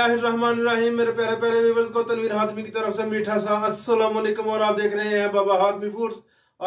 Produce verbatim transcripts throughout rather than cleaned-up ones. बिस्मिल्लाहिर्रहमानिर्रहीम। मेरे प्यारे प्यारे व्यूअर्स को तनवीर खादमी की तरफ से मीठा सा अस्सलाम वालेकुम और आप देख रहे हैं बाबा खादमी फूड्स।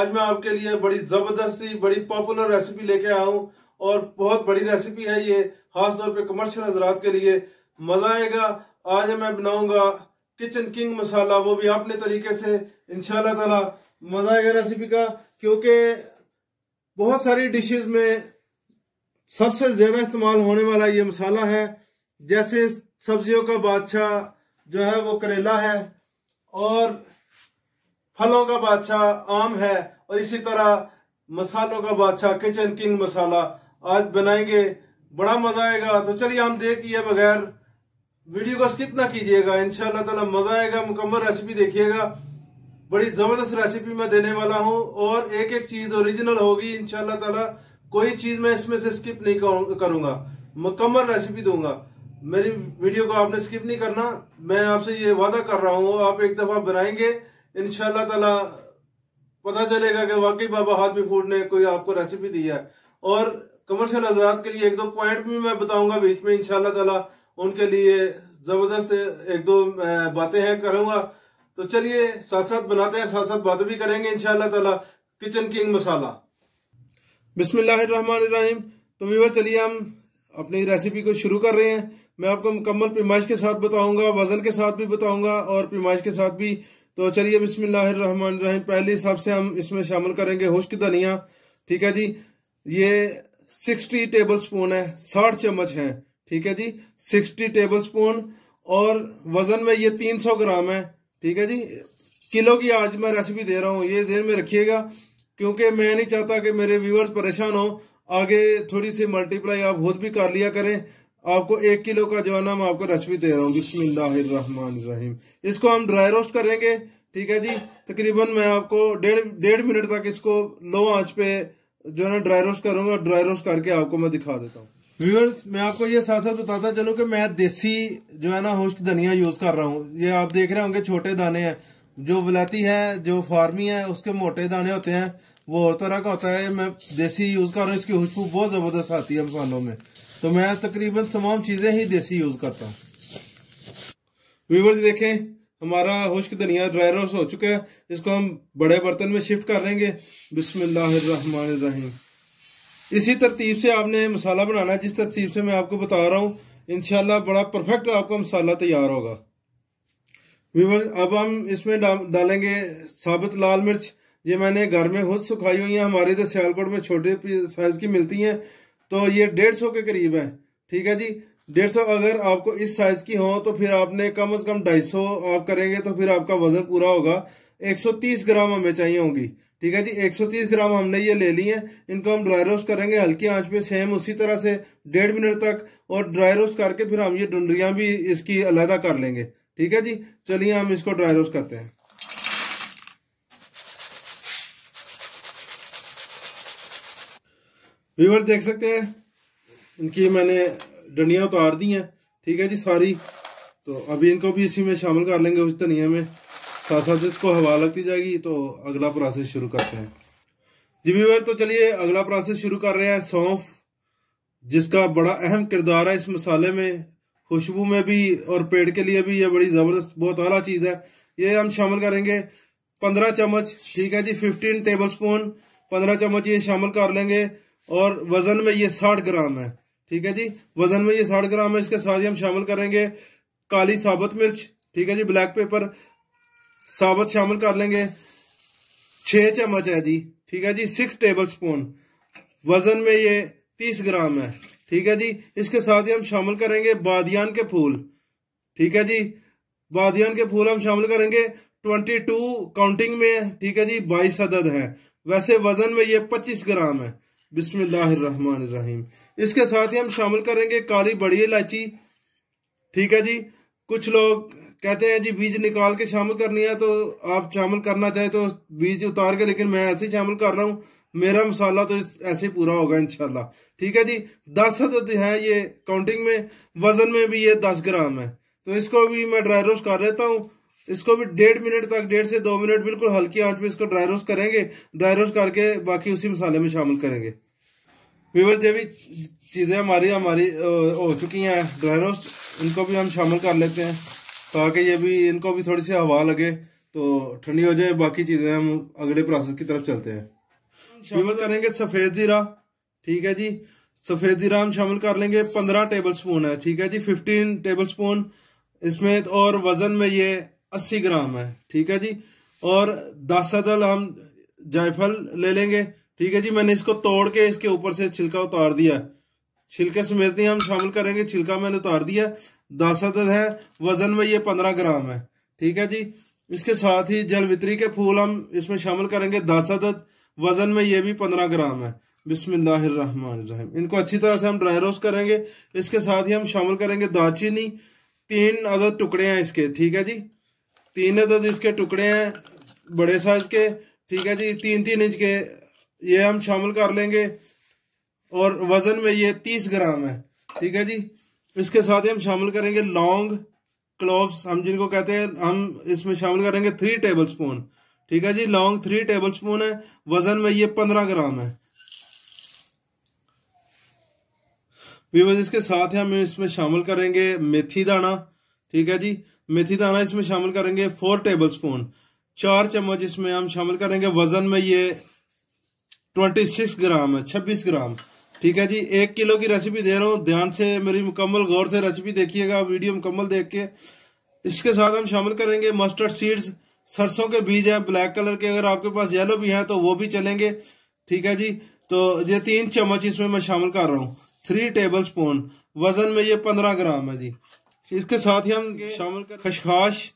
आज मैं आपके लिए बड़ी जबरदस्ती बड़ी पॉपुलर रेसिपी लेके आया हूँ और बहुत बड़ी रेसिपी है ये, खासतौर पे कमर्शियल हजरात के लिए मजा आएगा। आज मैं बनाऊंगा किचन किंग मसाला, वो भी अपने तरीके से, इंशाल्लाह ताला मजा आएगा रेसिपी का, क्योंकि बहुत सारी डिशेज में सबसे ज्यादा इस्तेमाल होने वाला ये मसाला है। जैसे सब्जियों का बादशाह जो है वो करेला है और फलों का बादशाह आम है, और इसी तरह मसालों का बादशाह किचन किंग मसाला आज बनाएंगे, बड़ा मजा आएगा। तो चलिए हम देखिए बगैर वीडियो को स्किप ना कीजिएगा, इंशाल्लाह ताला मजा आएगा, मुकम्मल रेसिपी देखिएगा। बड़ी जबरदस्त रेसिपी मैं देने वाला हूँ और एक एक चीज ओरिजिनल होगी इंशाल्लाह ताला, कोई चीज मैं इसमें से स्किप नहीं करूंगा, मुकम्मल रेसिपी दूंगा। मेरी वीडियो को आपने स्किप नहीं करना, मैं आपसे ये वादा कर रहा हूँ। आप एक दफा बनाएंगे इंशाल्लाह ताला पता चलेगा कि वाकई बाबा खादमी फूड ने कोई आपको रेसिपी दी है। और कमर्शियल हजरात के लिए एक दो पॉइंट भी मैं बताऊंगा बीच में इंशाल्लाह ताला, उनके लिए जबरदस्त एक दो बातें हैं करूंगा। तो चलिए साथ साथ बनाते हैं, साथ साथ बातें भी करेंगे इंशाल्लाह ताला किचन किंग मसाला। बिस्मिल्लाहिर्रहमानिर्रहीम। तो व्यूअर्स चलिए हम अपनी रेसिपी को शुरू कर रहे हैं। मैं आपको मुकम्मल पैमाइश के साथ बताऊंगा, वजन के साथ भी बताऊंगा और पैमाइश के साथ भी। तो चलिए बिस्मिल्लाहिर्रहमानिर्रहीम। पहले हिसाब से हम इसमें शामिल करेंगे खुश्क धनिया, ठीक है जी, ये सिक्सटी टेबल स्पून है, साठ चम्मच है, ठीक है जी, सिक्सटी टेबल स्पून। और वजन में ये तीन सौ ग्राम है, ठीक है जी, किलो की आज मैं रेसिपी दे रहा हूँ, ये जेहन में रखिएगा, क्योंकि मैं नहीं चाहता कि मेरे व्यूअर्स परेशान हो। आगे थोड़ी सी मल्टीप्लाई आप खुद भी कर लिया करें, आपको एक किलो का जो है ना मैं आपको रेसिपी दे रहा हूँ। बिस्मिल्लाहिर्रहमानिर्रहीम। इसको हम ड्राई रोस्ट करेंगे, ठीक है जी, तकरीबन मैं आपको डेढ़ डेढ़ मिनट तक इसको लो आंच पे जो है ना ड्राई रोस्ट करूंगा। ड्राई रोस्ट करके आपको मैं दिखा देता हूँ। व्यूअर्स मैं आपको ये साथ साथ बताता चलूं कि मैं देसी जो है ना खुश्क धनिया यूज कर रहा हूँ। ये आप देख रहे होंगे छोटे दाने हैं, जो विलायती है, जो फार्मी है, उसके मोटे दाने होते हैं, वो और तरह का होता है, मैं देसी यूज कर रहा हूँ। इसकी खुशबू बहुत जबरदस्त आती है मसालों में, तो मैं तकरीबन तमाम चीजें ही देसी यूज करता हूँ। व्यूअर्स देखें हमारा खुश्क धनिया ड्राई रोस्ट हो चुका है, इसको हम बड़े बर्तन में शिफ्ट कर लेंगे। बिस्मिल्लाहिर्रहमानिर्रहीम। इसी तरतीब से आपने मसाला बनाना है, जिस तरतीब से मैं आपको बता रहा हूँ, इंशाल्लाह बड़ा परफेक्ट आपका मसाला तैयार होगा। व्यूअर्स अब हम इसमें डालेंगे साबुत लाल मिर्च, ये मैंने घर में खुद सुखाई हुई है, हमारे इधर सियालकोट में छोटे साइज की मिलती हैं, तो ये डेढ़ सौ के करीब है, ठीक है जी, डेढ़ सौ। अगर आपको इस साइज की हो तो फिर आपने कम से कम ढाई सौ आप करेंगे, तो फिर आपका वजन पूरा होगा। एक सौ तीस ग्राम हमें चाहिए होंगी, ठीक है जी, एक सौ तीस ग्राम हमने ये ले ली है। इनको हम ड्राई रोस्ट करेंगे हल्की आंच पे, सेम उसी तरह से डेढ़ मिनट तक, और ड्राई रोस्ट करके फिर हम ये डुंडरियां भी इसकी अलहदा कर लेंगे, ठीक है जी। चलिए हम इसको ड्राई रोस्ट करते हैं। व्यूअर्स देख सकते हैं इनकी मैंने डंडियां उतार दी हैं, ठीक है जी, सारी। तो अभी इनको भी इसी में शामिल कर लेंगे उस धनिया में, साथ साथ इसको हवा लगती जाएगी। तो अगला प्रोसेस शुरू करते हैं जी व्यूअर्स। तो चलिए अगला प्रोसेस शुरू कर रहे हैं, सौंफ, जिसका बड़ा अहम किरदार है इस मसाले में, खुशबू में भी और पेट के लिए भी, यह बड़ी ज़बरदस्त बहुत आला चीज़ है। ये हम शामिल करेंगे पंद्रह चम्मच, ठीक है जी, फिफ्टीन टेबल स्पून, पंद्रह चम्मच ये शामिल कर लेंगे। और वजन में ये साठ ग्राम है, ठीक है जी, वजन में ये साठ ग्राम है। इसके साथ ही हम शामिल करेंगे काली साबुत मिर्च, ठीक है जी, ब्लैक पेपर साबुत शामिल कर लेंगे, छह चम्मच है जी, ठीक है जी, सिक्स टेबल स्पून, वजन में ये तीस ग्राम है, ठीक है जी। इसके साथ ही हम शामिल करेंगे बादियान के फूल, ठीक है जी, बादियान के फूल हम शामिल करेंगे, ट्वेंटी टू काउंटिंग में, ठीक है जी, बाईस अदद है, वैसे वजन में ये पच्चीस ग्राम है। बिस्मिल्लाहिर्रहमानिर्रहीम। इसके साथ ही हम शामिल करेंगे काली बड़ी इलायची, ठीक है जी, कुछ लोग कहते हैं जी बीज निकाल के शामिल करनी है, तो आप शामिल करना चाहे तो बीज उतार के, लेकिन मैं ऐसे ही शामिल कर रहा हूँ, मेरा मसाला तो ऐसे ही पूरा होगा इंशाल्लाह, ठीक है जी। दस अदद है ये काउंटिंग में, वजन में भी ये दस ग्राम है, तो इसको भी मैं ड्राई रोस्ट कर लेता हूँ। इसको भी डेढ़ मिनट तक, डेढ़ से दो मिनट बिल्कुल हल्की आंच पे इसको ड्राई रोस्ट करेंगे। ड्राई रोस्ट करके बाकी उसी मसाले में शामिल करेंगे। व्यूअर्स ये भी चीज़ें हमारी हमारी हो चुकी हैं ड्राई रोस्ट, इनको भी हम शामिल कर लेते हैं ताकि ये भी इनको भी थोड़ी सी हवा लगे तो ठंडी हो जाए। बाकी चीज़ें हम अगले प्रोसेस की तरफ चलते हैं। शामिल करेंगे सफ़ेद ज़ीरा, ठीक है जी। सफ़ेद ज़ीरा हम शामिल कर लेंगे, पंद्रह टेबल स्पून है, ठीक है जी, फिफ्टीन टेबल स्पून इसमें, और वज़न में ये अस्सी ग्राम है, ठीक है जी। और दस अदल हम जायफल ले लेंगे, ठीक है जी। मैंने इसको तोड़ के इसके ऊपर से छिलका उतार दिया, छिलके समेत नहीं हम शामिल करेंगे, छिलका मैंने उतार दिया। दस अदद है, वजन में ये पंद्रह ग्राम है, ठीक है जी। इसके साथ ही जलवित्री के फूल हम इसमें शामिल करेंगे, दस अदद, वजन में ये भी पंद्रह ग्राम है। बिस्मिल्लाहिर्रहमानिर्रहीम। इनको अच्छी तरह से हम ड्राई रोस्ट करेंगे। इसके साथ ही हम शामिल करेंगे दालचीनी, तीन अदद टुकड़े हैं इसके, ठीक है जी। तीन अदद इसके टुकड़े हैं बड़े साइज के, ठीक है जी, तीन तीन इंच के, ये हम शामिल कर लेंगे। और वजन में ये तीस ग्राम है, ठीक है जी। इसके साथ ही हम शामिल करेंगे लौंग, क्लोव्स हम जिनको कहते हैं, हम इसमें शामिल करेंगे थ्री टेबलस्पून, ठीक है जी। लौंग थ्री टेबलस्पून है, वजन में ये पंद्रह ग्राम है। इसके साथ ही हम इसमें शामिल करेंगे मेथी दाना, ठीक है जी। मेथी दाना इसमें शामिल करेंगे फोर टेबलस्पून, चार चम्मच इसमें हम शामिल करेंगे, वजन में ये ट्वेंटी सिक्स ग्राम है, छब्बीस ग्राम, ठीक है जी। एक किलो की रेसिपी दे रहा हूँ, ध्यान से मेरी मुकम्मल गौर से रेसिपी देखिएगा, वीडियो मुकम्मल देख के। इसके साथ हम शामिल करेंगे मस्टर्ड सीड्स, सरसों के बीज हैं ब्लैक कलर के, अगर आपके पास येलो भी हैं तो वो भी चलेंगे, ठीक है जी। तो ये तीन चम्मच इसमें मैं शामिल कर रहा हूँ, थ्री टेबल स्पून, वजन में ये पंद्रह ग्राम है जी। इसके साथ ही हम शामिल कर खशखाश,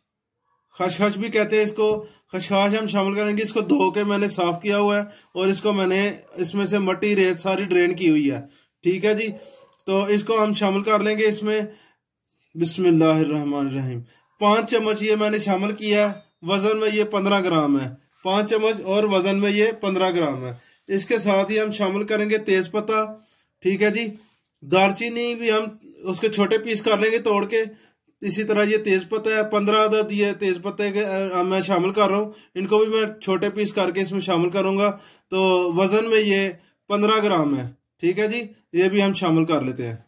खशखश भी कहते हैं इसको, खशखाश हम शामिल करेंगे। इसको धो के मैंने साफ किया हुआ है और इसको मैंने इसमें से मट्टी रेत सारी ड्रेन की हुई है, ठीक है जी। तो इसको हम शामिल कर लेंगे इसमें। बिस्मिल्लाहिर्रहमानिर्रहीम। पाँच चम्मच ये मैंने शामिल किया है, वजन में ये पंद्रह ग्राम है, पाँच चम्मच और वजन में ये पंद्रह ग्राम है। इसके साथ ही हम शामिल करेंगे तेज पत्ता, ठीक है जी। दालचीनी भी हम उसके छोटे पीस कर लेंगे तोड़ के, इसी तरह ये तेज पत्ता है, पंद्रह अदद ये तेज पत्ते के मैं शामिल कर रहा हूँ, इनको भी मैं छोटे पीस करके इसमें शामिल करूंगा। तो वजन में ये पंद्रह ग्राम है, ठीक है जी, ये भी हम शामिल कर लेते हैं।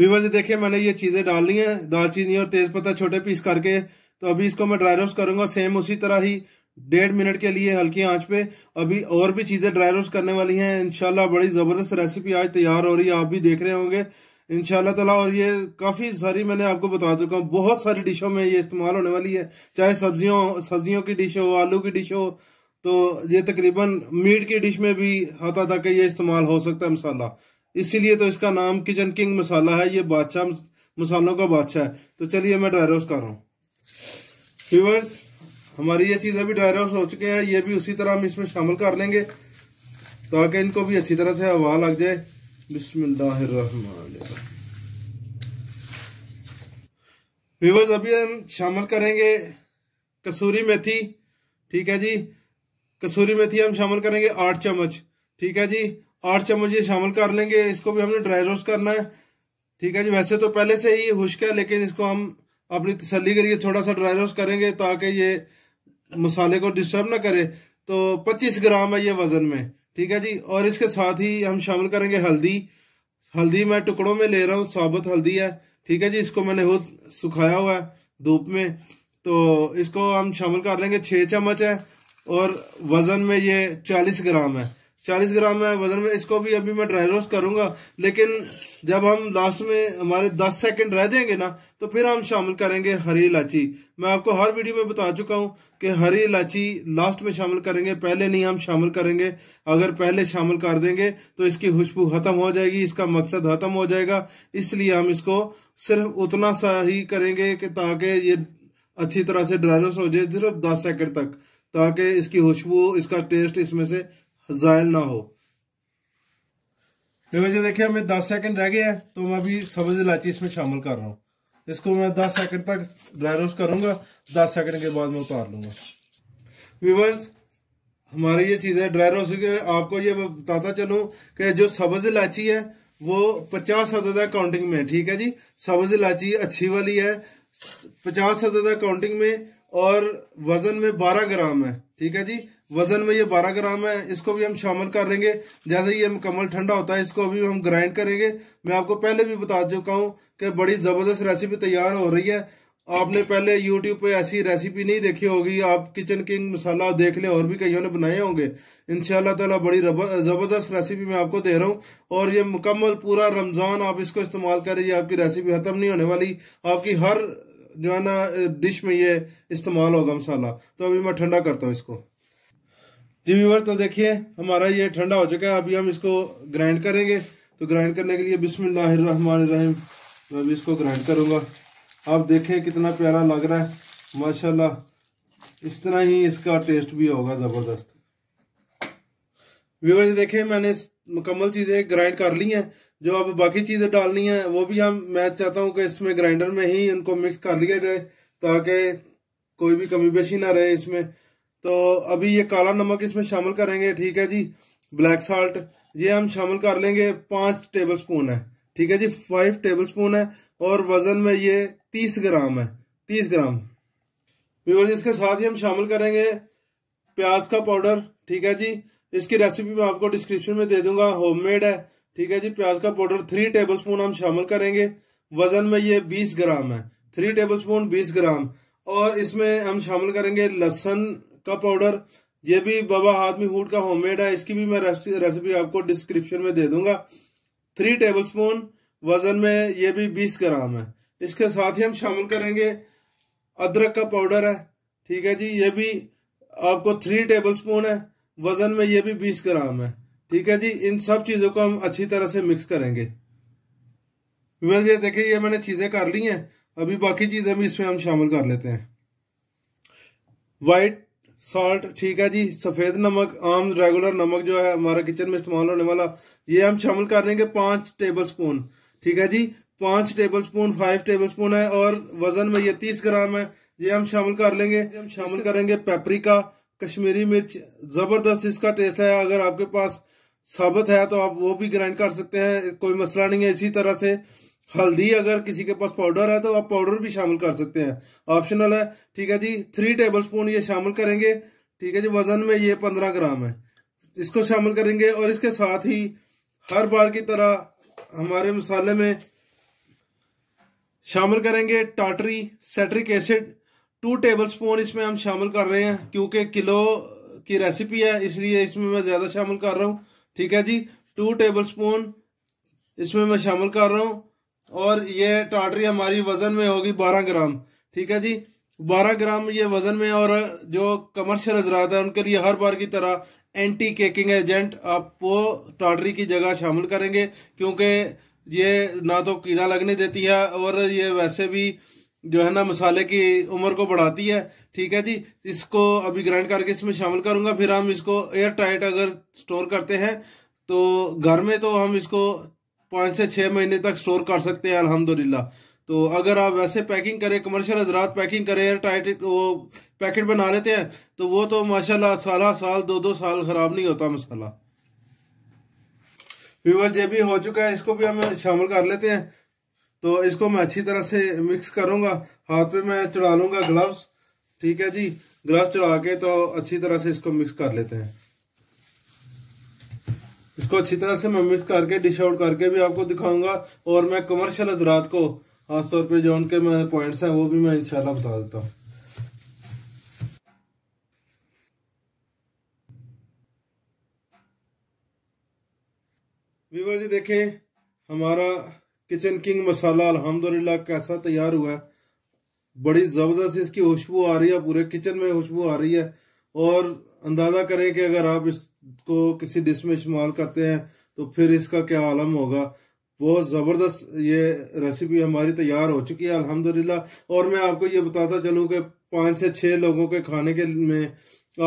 व्यूअर्स देखिए मैंने ये चीजें डालनी है, दालचीनी और तेज पत्ता छोटे पीस करके। तो अभी इसको मैं ड्राई रोस्ट करूंगा, सेम उसी तरह ही डेढ़ मिनट के लिए हल्की आंच पे। अभी और भी चीजें ड्राई रोस्ट करने वाली हैं इंशाल्लाह। बड़ी जबरदस्त रेसिपी आज तैयार हो रही है, आप भी देख रहे होंगे इंशाल्लाह ताला। और ये काफ़ी सारी मैंने आपको बता चुका हूँ, बहुत सारी डिशों में ये इस्तेमाल होने वाली है, चाहे सब्जियों सब्जियों की डिश हो, आलू की डिश हो, तो ये तकरीबन मीट की डिश में भी हता तक ये इस्तेमाल हो सकता है मसाला। इसीलिए तो इसका नाम किचन किंग मसाला है, ये बादशाह मसालों का बादशाह है। तो चलिए मैं ड्राई रोस्ट कर रहा हूँ। व्यूअर्स हमारी ये चीज़ें भी ड्राई रोस्ट हो चुके हैं, ये भी उसी तरह हम इसमें शामिल कर लेंगे ताकि इनको भी अच्छी तरह से हवा लग जाए। बिस्मिल्लाहिर्रहमानिर्रहीम। अभी हम शामिल करेंगे कसूरी मेथी, ठीक है जी। कसूरी मेथी हम शामिल करेंगे आठ चम्मच, ठीक है जी, आठ चम्मच ये शामिल कर लेंगे। इसको भी हमने ड्राई रोस्ट करना है, ठीक है जी। वैसे तो पहले से ही खुश्क है, लेकिन इसको हम अपनी तसल्ली के लिए थोड़ा सा ड्राई रोस्ट करेंगे ताकि ये मसाले को डिस्टर्ब ना करे। तो पच्चीस ग्राम है ये वजन में, ठीक है जी। और इसके साथ ही हम शामिल करेंगे हल्दी। हल्दी मैं टुकड़ों में ले रहा हूँ, साबुत हल्दी है, ठीक है जी। इसको मैंने खुद सुखाया हुआ है धूप में, तो इसको हम शामिल कर लेंगे, छः चम्मच है और वजन में ये चालीस ग्राम है, चालीस ग्राम है वजन में। इसको भी अभी मैं ड्राई रोस्ट करूँगा, लेकिन जब हम लास्ट में हमारे दस सेकंड रह जाएंगे ना, तो फिर हम शामिल करेंगे हरी इलायची। मैं आपको हर वीडियो में बता चुका हूँ कि हरी इलायची लास्ट में शामिल करेंगे, पहले नहीं हम शामिल करेंगे। अगर पहले शामिल कर देंगे तो इसकी खुशबू खत्म हो जाएगी, इसका मकसद खत्म हो जाएगा। इसलिए हम इसको सिर्फ उतना सा ही करेंगे कि ताकि ये अच्छी तरह से ड्राई रोस्ट हो जाए, सिर्फ दस सेकेंड तक, ताकि इसकी खुशबू, इसका टेस्ट इसमें से जायल ना हो। देखिए देखिए हमें दस सेकंड रह गया है, तो मैं अभी सब्ज इलायची इसमें शामिल कर रहा हूँ। इसको मैं दस सेकंड तक ड्राई रोस्ट करूंगा, दस सेकंड के बाद मैं उतार लूंगा। व्यूअर्स हमारी ये चीज़ है ड्राई रोस्ट के, आपको ये बताता चलूं कि जो सब्ज इलायची है वो पचास अदद है काउंटिंग में, ठीक है जी। सब्ज इलायची अच्छी वाली है, पचास अदद है काउंटिंग में और वजन में बारह ग्राम है, ठीक है जी। वजन में ये बारह ग्राम है, इसको भी हम शामिल कर देंगे। जैसे ये मुकम्मल ठंडा होता है इसको भी हम ग्राइंड करेंगे। मैं आपको पहले भी बता चुका हूँ कि बड़ी ज़बरदस्त रेसिपी तैयार हो रही है। आपने पहले यूट्यूब पे ऐसी रेसिपी नहीं देखी होगी। आप किचन किंग मसाला देख लें, और भी कईयों ने बनाए होंगे। इंशाल्लाह ताला बड़ी ज़बरदस्त रेसिपी मैं आपको दे रहा हूँ, और ये मुकम्मल पूरा रमज़ान आप इसको इस्तेमाल करें। ये आपकी रेसिपी ख़त्म नहीं होने वाली, आपकी हर जो है ना डिश में ये इस्तेमाल होगा मसाला। तो अभी मैं ठंडा करता हूँ इसको जी व्यूअर। तो देखिए हमारा ये ठंडा हो चुका है, अभी हम इसको ग्राइंड करेंगे। तो ग्राइंड करने के लिए बिस्मिल्लाहिर्रहमानिर्रहीम मैं अभी इसको ग्राइंड करूँगा। आप देखें कितना प्यारा लग रहा है माशाल्लाह। इस तरह ही इसका टेस्ट भी होगा ज़बरदस्त। व्यूअर्स देखें मैंने मुकम्मल चीज़ें ग्राइंड कर ली हैं। जो अब बाकी चीज़ें डालनी हैं वो भी हम मैं चाहता हूँ कि इसमें ग्राइंडर में ही उनको मिक्स कर लिया जाए, ताकि कोई भी कमी बेशी ना रहे इसमें। तो अभी ये काला नमक इसमें शामिल करेंगे, ठीक है जी। ब्लैक साल्ट ये हम शामिल कर लेंगे, पाँच टेबल स्पून है, ठीक है जी, फाइव टेबल स्पून है। और वजन में ये तीस ग्राम है, तीस ग्राम। व्यूअर्स इसके साथ ही हम शामिल करेंगे प्याज का पाउडर, ठीक है जी। इसकी रेसिपी मैं आपको डिस्क्रिप्शन में दे दूंगा, होममेड है, ठीक है जी। प्याज का पाउडर थ्री टेबलस्पून हम शामिल करेंगे। वजन में ये बीस ग्राम है, थ्री टेबलस्पून बीस ग्राम। और इसमें हम शामिल करेंगे लहसुन का पाउडर, ये भी बाबा खादेमी फूड का होममेड है। इसकी भी मैं रेसिपी आपको डिस्क्रिप्शन में दे दूंगा। थ्री टेबलस्पून, वजन में ये भी बीस ग्राम है। इसके साथ ही हम शामिल करेंगे अदरक का पाउडर है, ठीक है जी। ये भी आपको थ्री टेबलस्पून है, वजन में ये भी बीस ग्राम है, ठीक है जी। इन सब चीज़ों को हम अच्छी तरह से मिक्स करेंगे। व्यूअर्स ये देखिए ये मैंने चीज़ें कर ली हैं, अभी बाकी चीज़ें भी इसमें हम शामिल कर लेते हैं। वाइट साल्ट, ठीक है जी, सफ़ेद नमक, आम रेगुलर नमक जो है हमारा किचन में इस्तेमाल होने वाला, ये हम शामिल कर लेंगे पाँच टेबल स्पून, ठीक है जी, पाँच टेबलस्पून, फाइव टेबलस्पून है। और वजन में ये तीस ग्राम है, ये हम शामिल कर लेंगे। हम शामिल करेंगे पेपरिका, कश्मीरी मिर्च, ज़बरदस्त इसका टेस्ट है। अगर आपके पास साबुत है तो आप वो भी ग्राइंड कर सकते हैं, कोई मसला नहीं है। इसी तरह से हल्दी, अगर किसी के पास पाउडर है तो आप पाउडर भी शामिल कर सकते हैं, ऑप्शनल है, ठीक है जी। थ्री टेबलस्पून ये शामिल करेंगे, ठीक है जी। वजन में ये पंद्रह ग्राम है, इसको शामिल करेंगे। और इसके साथ ही हर बार की तरह हमारे मसाले में शामिल करेंगे टाटरी, सेट्रिक एसिड, टू टेबलस्पून इसमें हम शामिल कर रहे हैं, क्योंकि किलो की रेसिपी है इसलिए इसमें मैं ज़्यादा शामिल कर रहा हूँ, ठीक है जी। टू टेबलस्पून इसमें मैं शामिल कर रहा हूँ। और ये टाटरी हमारी वज़न में होगी बारह ग्राम, ठीक है जी, बारह ग्राम ये वज़न में। और जो कमर्शियल हजरात है उनके लिए हर बार की तरह एंटी केकिंग एजेंट आप वो टाटरी की जगह शामिल करेंगे, क्योंकि ये ना तो कीड़ा लगने देती है और ये वैसे भी जो है ना मसाले की उम्र को बढ़ाती है, ठीक है जी। इसको अभी ग्राइंड करके इसमें शामिल करूंगा, फिर हम इसको एयर टाइट अगर स्टोर करते हैं तो घर में तो हम इसको पाँच से छः महीने तक स्टोर कर सकते हैं अल्हम्दुलिल्लाह। तो अगर आप वैसे पैकिंग करें, कमर्शियल हजरात पैकिंग करें, एयर टाइट वो पैकेट बना लेते हैं तो वो तो माशाल्लाह साला साल दो दो साल ख़राब नहीं होता मसाला। व्यूअर्स ये भी हो चुका है, इसको भी हम शामिल कर लेते हैं। तो इसको मैं अच्छी तरह से मिक्स करूँगा, हाथ पे मैं चढ़ा लूँगा ग्लव्स, ठीक है जी, ग्लव्स चढ़ा के तो अच्छी तरह से इसको मिक्स कर लेते हैं। इसको अच्छी तरह से मैं मिक्स करके डिश आउट करके भी आपको दिखाऊंगा, और मैं कमर्शियल हजरात को खासतौर पर जो उनके मैं पॉइंट्स हैं वो भी मैं इंशाल्लाह बता देता हूँ। व्यूअर्स जी देखें हमारा किचन किंग मसाला अल्हम्दुलिल्लाह कैसा तैयार हुआ है। बड़ी ज़बरदस्त इसकी खुशबू आ रही है, पूरे किचन में खुशबू आ रही है। और अंदाज़ा करें कि अगर आप इसको किसी डिश में इस्तेमाल करते हैं तो फिर इसका क्या आलम होगा। बहुत ज़बरदस्त ये रेसिपी हमारी तैयार हो चुकी है अल्हम्दुलिल्लाह। और मैं आपको ये बताता चलूँ कि पाँच से छः लोगों के खाने के में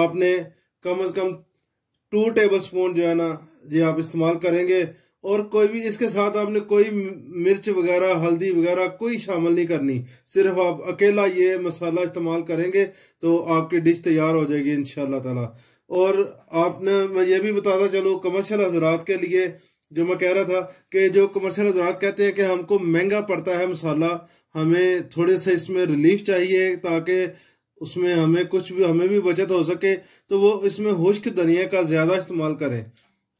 आपने कम अज़ कम टू टेबलस्पून जो है ना ये आप इस्तेमाल करेंगे। और कोई भी इसके साथ आपने कोई मिर्च वगैरह, हल्दी वगैरह कोई शामिल नहीं करनी, सिर्फ आप अकेला ये मसाला इस्तेमाल करेंगे तो आपकी डिश तैयार हो जाएगी इंशाल्लाह ताला। और आपने मैं ये भी बताता चलो कमर्शियल हजरात के लिए जो मैं कह रहा था कि जो कमर्शियल हजरात कहते हैं कि हमको महंगा पड़ता है मसाला, हमें थोड़े से इसमें रिलीफ चाहिए ताकि उसमें हमें कुछ भी हमें भी बचत हो सके तो वो इसमें खुश्क धनिया का ज़्यादा इस्तेमाल करें,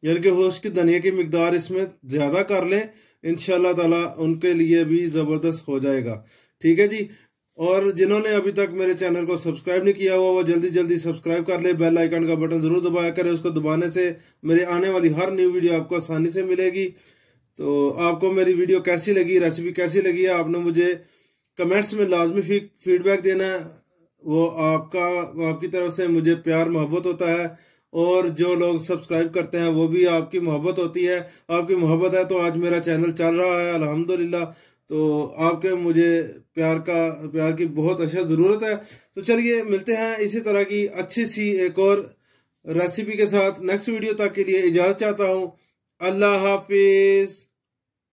यानी कि खुश्क धनिया की मकदार इसमें ज़्यादा कर लें, इंशाल्लाह ताला उनके लिए भी ज़बरदस्त हो जाएगा। ठीक है जी। और जिन्होंने अभी तक मेरे चैनल को सब्सक्राइब नहीं किया हुआ वो जल्दी जल्दी सब्सक्राइब कर ले, बेल आइकन का बटन ज़रूर दबाया करें, उसको दबाने से मेरे आने वाली हर न्यू वीडियो आपको आसानी से मिलेगी। तो आपको मेरी वीडियो कैसी लगी, रेसिपी कैसी लगी है, आपने मुझे कमेंट्स में लाजमी फीडबैक देना है, वो आपका आपकी तरफ से मुझे प्यार मोहब्बत होता है। और जो लोग सब्सक्राइब करते हैं वो भी आपकी मोहब्बत होती है, आपकी मोहब्बत है तो आज मेरा चैनल चल रहा है अल्हम्दुलिल्लाह। तो आपके मुझे प्यार का प्यार की बहुत अच्छा ज़रूरत है। तो चलिए मिलते हैं इसी तरह की अच्छी सी एक और रेसिपी के साथ नेक्स्ट वीडियो तक के लिए। इजाज़त चाहता हूँ, अल्लाह हाफिज़।